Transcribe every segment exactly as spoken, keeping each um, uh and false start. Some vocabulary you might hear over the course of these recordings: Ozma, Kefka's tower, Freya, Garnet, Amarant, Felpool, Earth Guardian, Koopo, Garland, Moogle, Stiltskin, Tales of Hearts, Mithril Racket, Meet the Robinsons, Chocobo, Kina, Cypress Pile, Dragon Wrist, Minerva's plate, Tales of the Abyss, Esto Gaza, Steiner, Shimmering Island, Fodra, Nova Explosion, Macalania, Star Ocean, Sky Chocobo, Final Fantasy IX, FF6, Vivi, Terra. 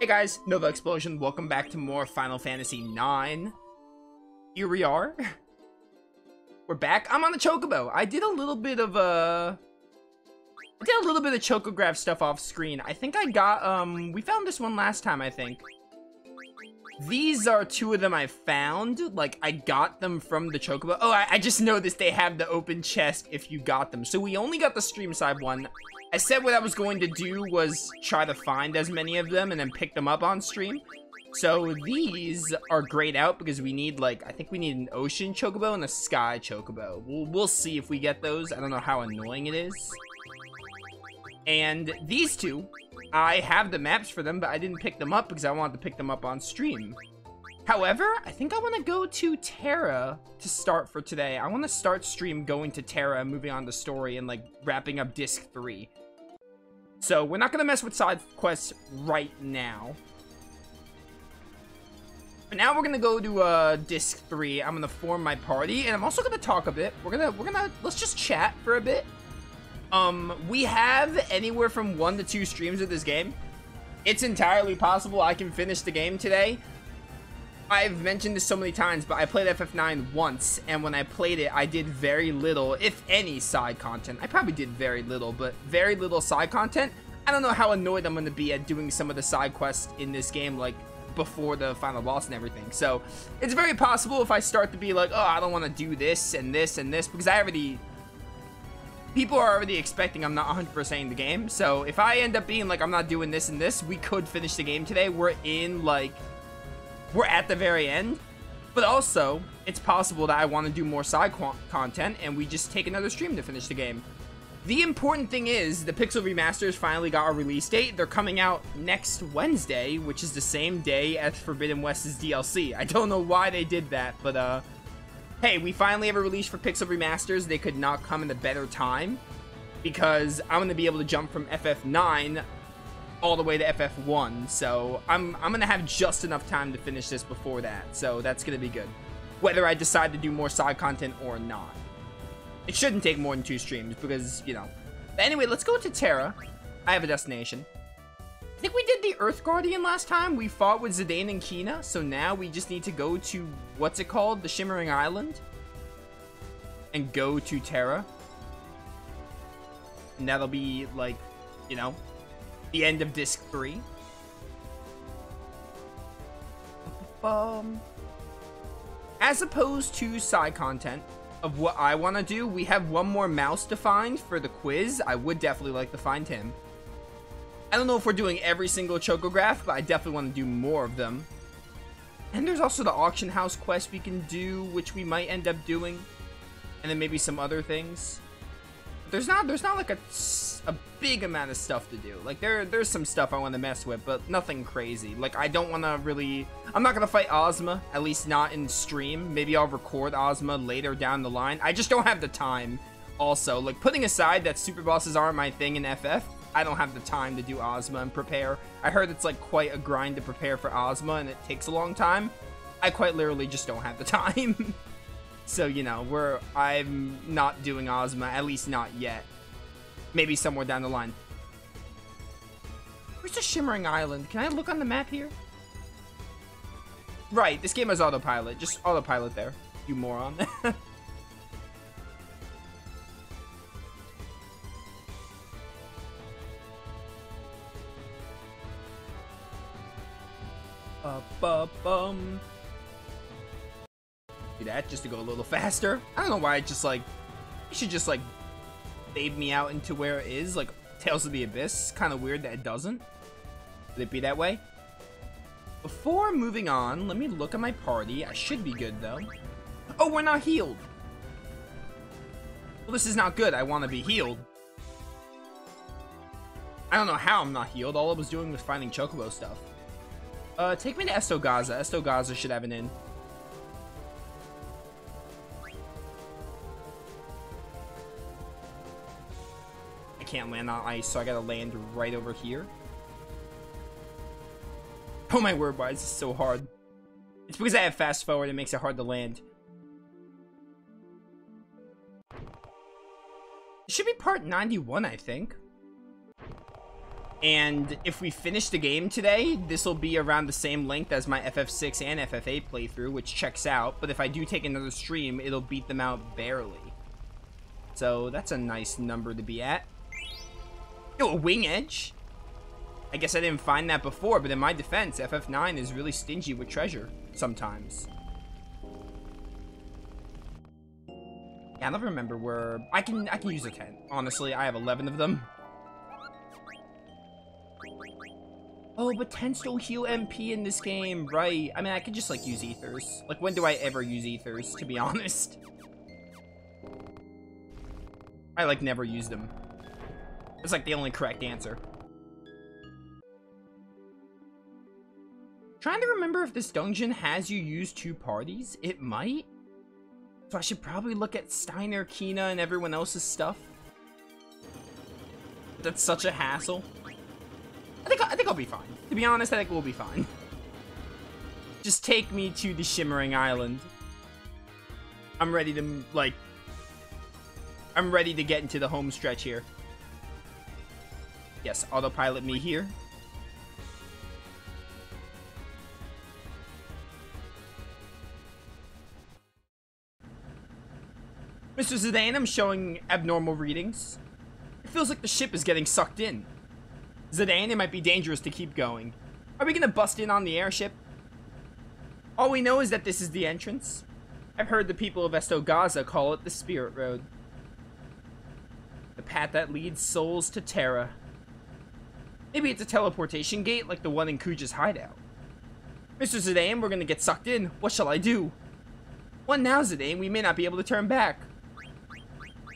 Hey guys, Nova Explosion, welcome back to more Final Fantasy nine. Here we are. We're back. I'm on the Chocobo. I did a little bit of, uh... I did a little bit of Chocograph stuff off screen. I think I got, um... we found this one last time, I think. These are two of them I found. Like, I got them from the Chocobo. Oh, I, I just noticed they have the open chest if you got them. So we only got the stream side one. I said what I was going to do was try to find as many of them and then pick them up on stream. So these are grayed out because we need, like, I think we need an Ocean Chocobo and a Sky Chocobo. We'll, we'll see if we get those. I don't know how annoying it is. And these two, I have the maps for them, but I didn't pick them up because I wanted to pick them up on stream. However, I think I want to go to Terra to start for today. I want to start stream going to Terra and moving on to story and, like, wrapping up disc three. So we're not going to mess with side quests right now. But now we're going to go to uh, disc three. I'm going to form my party, and I'm also going to talk a bit. We're going to, we're going to, let's just chat for a bit. Um, we have anywhere from one to two streams of this game. It's entirely possible I can finish the game today. I've mentioned this so many times, but I played F F nine once, and when I played it, I did very little, if any, side content. I probably did very little, but very little side content. I don't know how annoyed I'm going to be at doing some of the side quests in this game, like, before the final boss and everything. So, it's very possible if I start to be like, oh, I don't want to do this and this and this, because I already... people are already expecting I'm not one hundred percent in the game, so if I end up being like, I'm not doing this and this, we could finish the game today. We're in, like... we're at the very end, but also it's possible that I want to do more side content and we just take another stream to finish the game. The important thing is the Pixel Remasters finally got a release date. They're coming out next Wednesday, which is the same day as Forbidden West's D L C. I don't know why they did that, but uh, hey, we finally have a release for Pixel Remasters. They could not come in a better time because I'm going to be able to jump from F F nine all the way to F F one, so I'm, I'm gonna have just enough time to finish this before that, so that's gonna be good. Whether I decide to do more side content or not. It shouldn't take more than two streams, because, you know. But anyway, let's go to Terra. I have a destination. I think we did the Earth Guardian last time. We fought with Zidane and Kina, so now we just need to go to, what's it called? The Shimmering Island? And go to Terra. And that'll be, like, you know... the end of disc three. Um, as opposed to side content of what I want to do, we have one more mouse to find for the quiz. I would definitely like to find him. I don't know if we're doing every single Chocograph, but I definitely want to do more of them. And there's also the auction house quest we can do, which we might end up doing, and then maybe some other things. There's not, there's not like a, a big amount of stuff to do. Like, there, there's some stuff I want to mess with, but nothing crazy. Like, I don't want to really... I'm not going to fight Ozma, at least not in stream. Maybe I'll record Ozma later down the line. I just don't have the time, also. Like, putting aside that super bosses aren't my thing in F F, I don't have the time to do Ozma and prepare. I heard it's, like, quite a grind to prepare for Ozma, and it takes a long time. I quite literally just don't have the time. So, you know, we're, I'm not doing Ozma, at least not yet. Maybe somewhere down the line. Where's the Shimmering Island? Can I look on the map here? Right, this game has autopilot. Just autopilot there, you moron. Ba-ba-bum. Do that just to go a little faster. I don't know why it just like it should just like fade me out into where it is, like Tales of the Abyss. Kind of weird that it doesn't. Would it be that way? Before moving on, let me look at my party. I should be good though. Oh, we're not healed. Well, this is not good. I want to be healed. I don't know how I'm not healed. All I was doing was finding Chocobo stuff. Uh, take me to Esto Gaza. Esto Gaza should have an inn. Can't land on ice, so I gotta land right over here. Oh my word, why is this so hard? It's because I have fast forward, it makes it hard to land. It should be part ninety-one, I think. And if we finish the game today, this will be around the same length as my F F six and F F eight playthrough, which checks out. But if I do take another stream, it'll beat them out barely. So that's a nice number to be at. Yo, a wing edge? I guess I didn't find that before, but in my defense, F F nine is really stingy with treasure sometimes. Yeah, I never remember where... I can, I can use a tent. Honestly, I have eleven of them. Oh, but tents don't heal M P in this game, right? I mean, I could just, like, use ethers. Like, when do I ever use ethers, to be honest? I, like, never use them. It's, like, the only correct answer. Trying to remember if this dungeon has you use two parties. It might. So I should probably look at Steiner, Kina, and everyone else's stuff. That's such a hassle. I think, I think I'll be fine. To be honest, I think we'll be fine. Just take me to the Shimmering Island. I'm ready to, like... I'm ready to get into the home stretch here. Yes, autopilot me here. Mister Zidane, I'm showing abnormal readings. It feels like the ship is getting sucked in. Zidane, it might be dangerous to keep going. Are we gonna bust in on the airship? All we know is that this is the entrance. I've heard the people of Esto Gaza call it the Spirit Road. The path that leads souls to Terra. Maybe it's a teleportation gate like the one in Kuja's hideout. Mister Zidane, we're gonna get sucked in. What shall I do? Well, now, Zidane, we may not be able to turn back.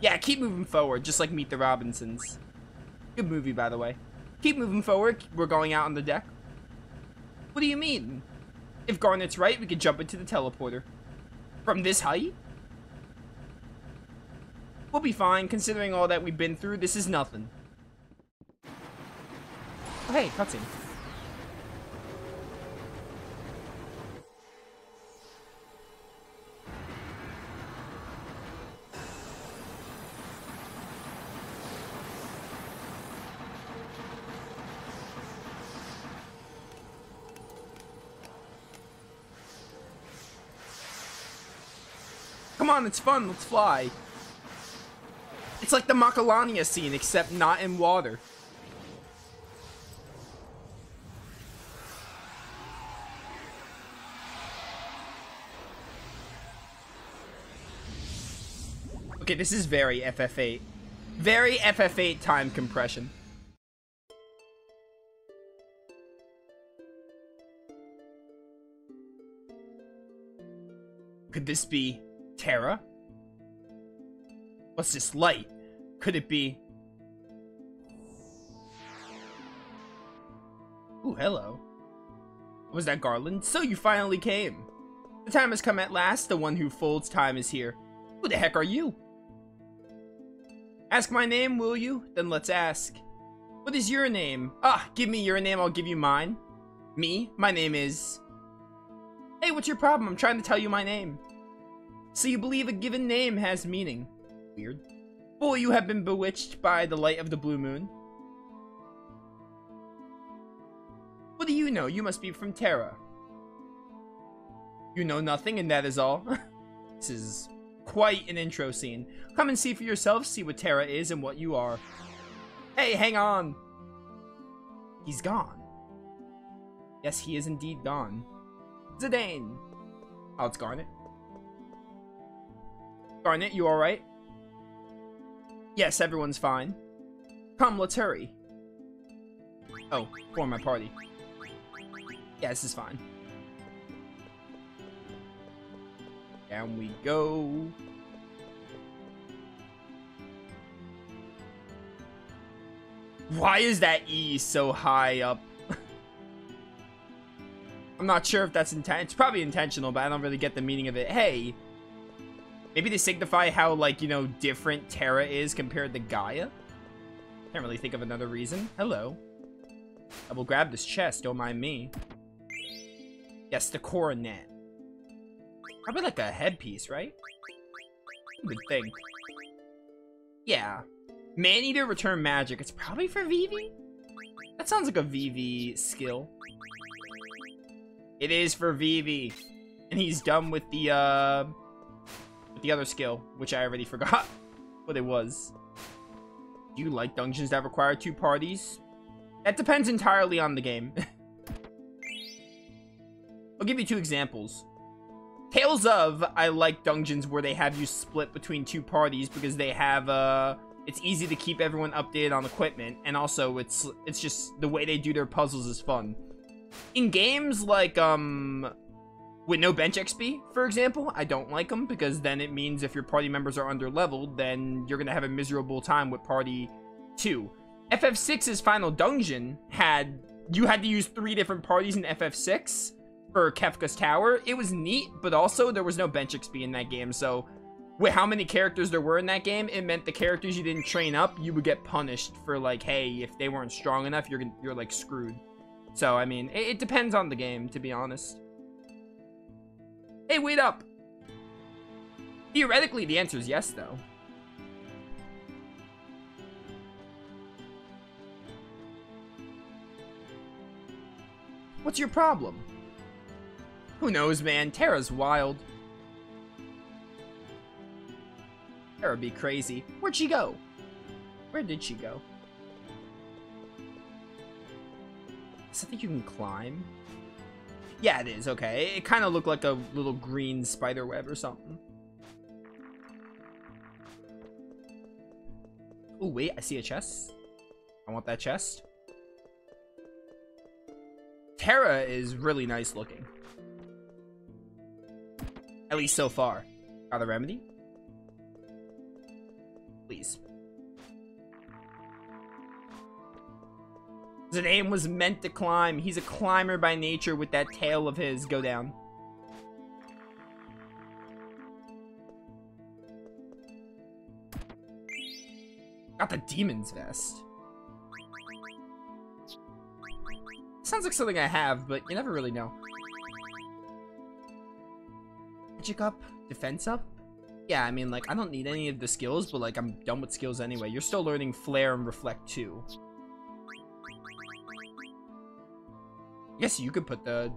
Yeah, keep moving forward, just like Meet the Robinsons. Good movie, by the way. Keep moving forward, we're going out on the deck. What do you mean? If Garnet's right, we could jump into the teleporter. From this height? We'll be fine, considering all that we've been through, this is nothing. Oh, hey, cutscene. Come on, it's fun, let's fly. It's like the Macalania scene, except not in water. Okay, this is very F F eight. Very F F eight time compression. Could this be... Terra? What's this light? Could it be? Ooh, hello. Was that Garland? So you finally came. The time has come at last. The one who folds time is here. Who the heck are you? Ask my name, will you? Then let's ask. What is your name? Ah, give me your name, I'll give you mine. Me? My name is... Hey, what's your problem? I'm trying to tell you my name. So you believe a given name has meaning. Weird. Fool, you have been bewitched by the light of the blue moon. What do you know? You must be from Terra. You know nothing, and that is all. This is quite an intro scene. Come and see for yourself, see what Terra is and what you are. Hey, hang on! He's gone. Yes, he is indeed gone. Zidane! Oh, it's Garnet. Garnet, you alright? Yes, everyone's fine. Come, let's hurry. Oh, form my party. Yeah, this is fine. Down we go. Why is that E so high up? I'm not sure if that's inten- it's probably intentional, but I don't really get the meaning of it. Hey! Maybe they signify how, like, you know, different Terra is compared to Gaia? Can't really think of another reason. Hello. I will grab this chest, don't mind me. Yes, the coronet. Probably like a headpiece, right? Good thing. Yeah. Maneater, return magic. It's probably for Vivi? sounds like a Vivi skill. It is for Vivi. And he's done with the, uh... with the other skill, which I already forgot what it was. Do you like dungeons that require two parties? That depends entirely on the game. I'll give you two examples. Tales of, I like dungeons where they have you split between two parties because they have, uh... it's easy to keep everyone updated on equipment, and also it's it's just the way they do their puzzles is fun. In games like, um... with no bench X P, for example, I don't like them, because then it means if your party members are underleveled, then you're gonna have a miserable time with party two. F F six's final dungeon had... you had to use three different parties in F F six for Kefka's tower. It was neat, but also there was no bench X P in that game, so... with how many characters there were in that game, it meant the characters you didn't train up, you would get punished for, like, hey, if they weren't strong enough, you're, you're like, screwed. So, I mean, it, it depends on the game, to be honest. Hey, wait up! Theoretically, the answer is yes, though. What's your problem? Who knows, man? Terra's wild. Terra be crazy. Where'd she go? Where did she go? Is that you can climb? Yeah, it is. Okay. It kind of looked like a little green spider web or something. Oh, wait. I see a chest. I want that chest. Terra is really nice looking. At least so far. Got a remedy? Please. His name was meant to climb. He's a climber by nature with that tail of his. Go down. Got the Demon's Vest. Sounds like something I have, but you never really know. Magic up? Defense up? Yeah, I mean, like, I don't need any of the skills, but, like, I'm done with skills anyway. You're still learning Flare and Reflect too. Yes, you could put the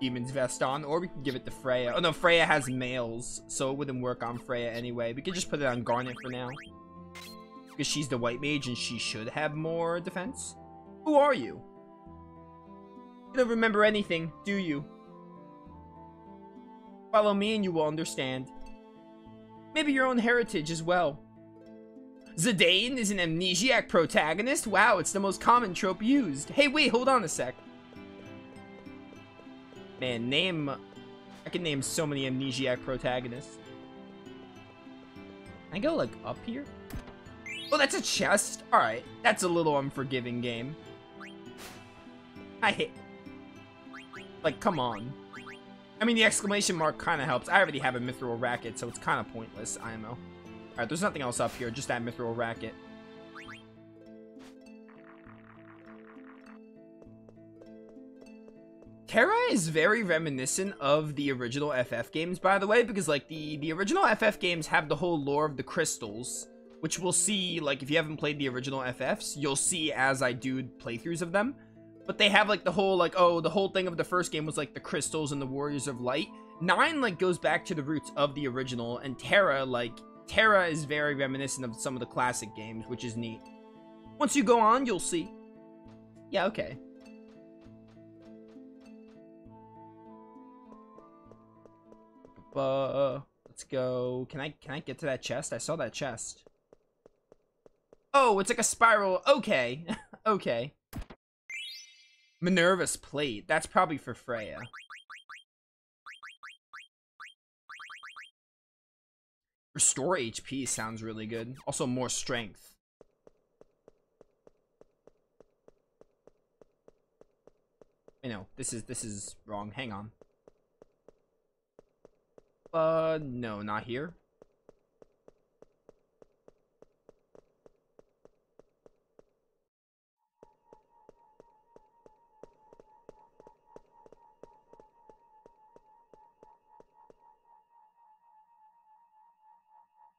Demon's Vest on, or we could give it to Freya. Oh, no, Freya has males, so it wouldn't work on Freya anyway. We could just put it on Garnet for now. Because she's the white mage, and she should have more defense. Who are you? You don't remember anything, do you? Follow me and you will understand. Maybe your own heritage as well. Zidane is an amnesiac protagonist? Wow, it's the most common trope used. Hey, wait, hold on a sec. Man, name... I can name so many amnesiac protagonists. Can I go, like, up here? Oh, that's a chest? Alright, that's a little unforgiving, game. I hit... like, come on. I mean, the exclamation mark kind of helps. I already have a Mithril Racket, so it's kind of pointless, I M O. Alright, there's nothing else up here, just that Mithril Racket. Terra is very reminiscent of the original F F games, by the way, because, like, the, the original F F games have the whole lore of the crystals, which we'll see, like, if you haven't played the original F Fs, you'll see as I do playthroughs of them. But they have, like, the whole, like, oh, the whole thing of the first game was, like, the crystals and the Warriors of Light. Nine, like, goes back to the roots of the original, and Terra, like, Terra is very reminiscent of some of the classic games, which is neat. Once you go on, you'll see. Yeah, okay. Uh, let's go. Can I can I get to that chest? I saw that chest. Oh, it's like a spiral. Okay. Okay. Minerva's plate. That's probably for Freya. Restore H P sounds really good. Also more strength. I know. This is this is wrong. Hang on. Uh, no, not here.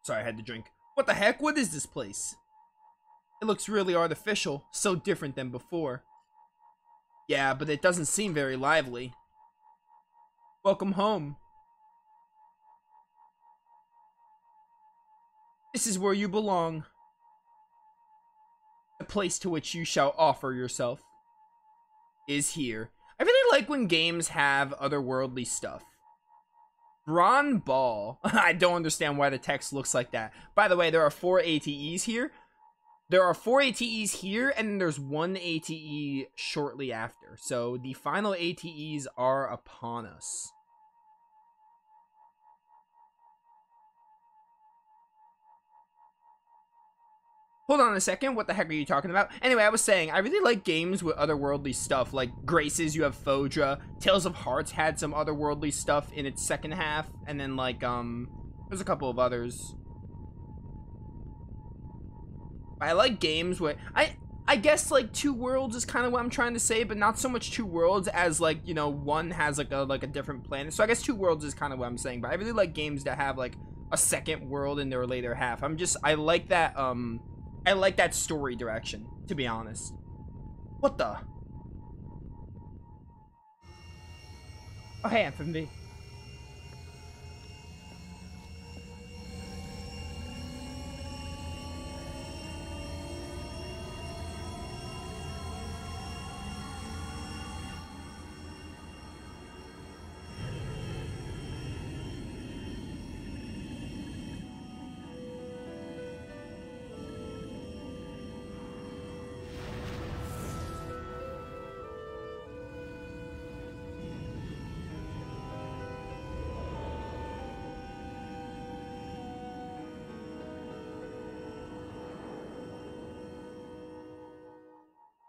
Sorry, I had to drink. What the heck? What is this place? It looks really artificial, so different than before. Yeah, but it doesn't seem very lively. Welcome home. This is where you belong. The place to which you shall offer yourself is here. I really like when games have otherworldly stuff. Bron Ball. I don't understand why the text looks like that. By the way, there are four A T Es here. There are four A T Es here, and there's one A T E shortly after. So the final A T Es are upon us. Hold on a second, what the heck are you talking about? Anyway, I was saying, I really like games with otherworldly stuff, like Graces, you have Fodra, Tales of Hearts had some otherworldly stuff in its second half, and then, like, um, there's a couple of others. I like games with, I, I guess, like, two worlds is kind of what I'm trying to say, but not so much two worlds as, like, you know, one has, like, a, like, a different planet, so I guess two worlds is kind of what I'm saying, but I really like games that have, like, a second world in their later half. I'm just, I like that, um... I like that story direction, to be honest. What the? Oh, hey, I'm from V.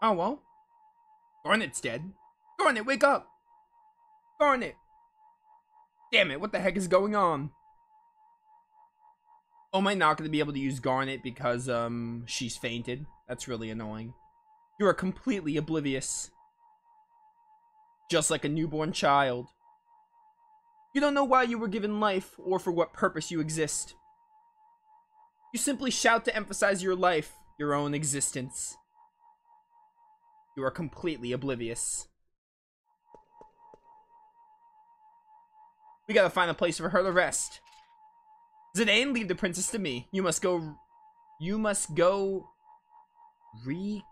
Oh, well. Garnet's dead. Garnet, wake up! Garnet! Damn it, what the heck is going on? Oh, am I not going to be able to use Garnet because, um, she's fainted? That's really annoying. You are completely oblivious. Just like a newborn child. You don't know why you were given life, or for what purpose you exist. You simply shout to emphasize your life, your own existence. You are completely oblivious. We gotta find a place for her to rest. Zidane, leave the princess to me. You must go... You must go... Re...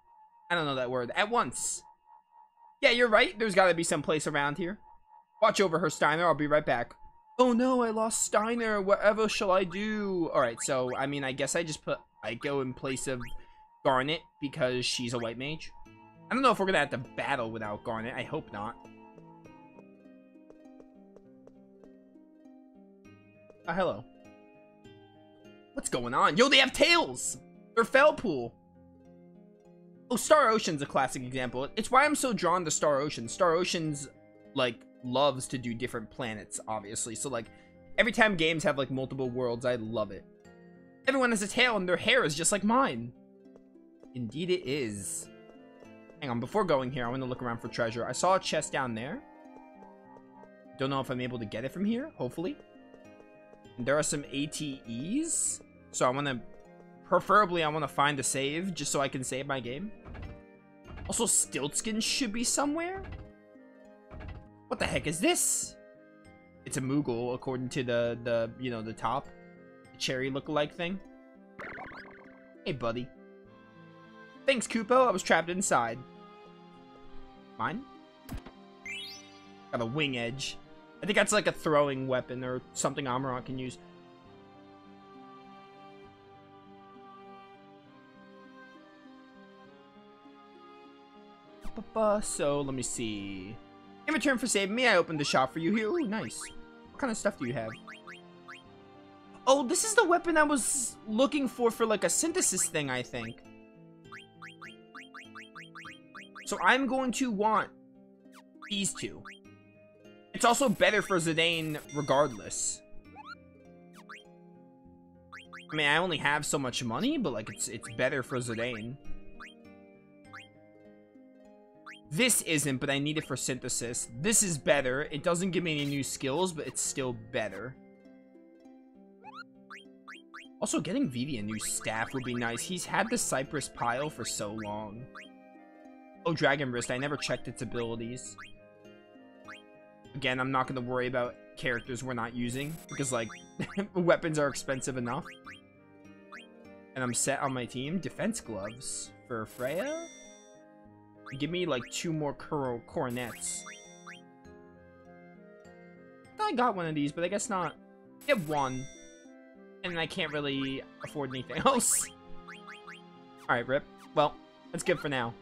I don't know that word. At once. Yeah, you're right. There's gotta be some place around here. Watch over her, Steiner. I'll be right back. Oh no, I lost Steiner. Whatever shall I do? Alright, so, I mean, I guess I just put... I go in place of Garnet because she's a white mage. I don't know if we're gonna have to battle without Garnet. I hope not. Oh, hello. What's going on? Yo, they have tails! They're Felpool! Oh, Star Ocean's a classic example. It's why I'm so drawn to Star Ocean. Star Ocean's, like, loves to do different planets, obviously. So, like, every time games have, like, multiple worlds, I love it. Everyone has a tail and their hair is just like mine. Indeed it is. Hang on, before going here, I want to look around for treasure. I saw a chest down there. Don't know if I'm able to get it from here, hopefully. And there are some A T Es. So I want to... Preferably, I want to find a save, just so I can save my game. Also, Stiltskin should be somewhere? What the heck is this? It's a Moogle, according to the, the you know, the top. The cherry look-alike thing. Hey, buddy. Thanks, Koopo. I was trapped inside. Mine? Got a wing edge. I think that's like a throwing weapon or something Amarant can use. So, let me see. In return for saving me, I opened the shop for you here. Ooh, nice. What kind of stuff do you have? Oh, this is the weapon I was looking for for like a synthesis thing, I think. So I'm going to want these two. It's also better for Zidane regardless. I mean, I only have so much money, but like it's it's better for Zidane. This isn't, but I need it for synthesis. This is better. It doesn't give me any new skills, but it's still better. Also, getting Vivi a new staff would be nice. He's had the Cypress Pile for so long. Oh, Dragon Wrist. I never checked its abilities. Again, I'm not going to worry about characters we're not using, because, like, weapons are expensive enough. And I'm set on my team. Defense gloves for Freya. Give me, like, two more Kuro Cornets. I thought I got one of these, but I guess not. Get one. And I can't really afford anything else. Alright, rip. Well, that's good for now.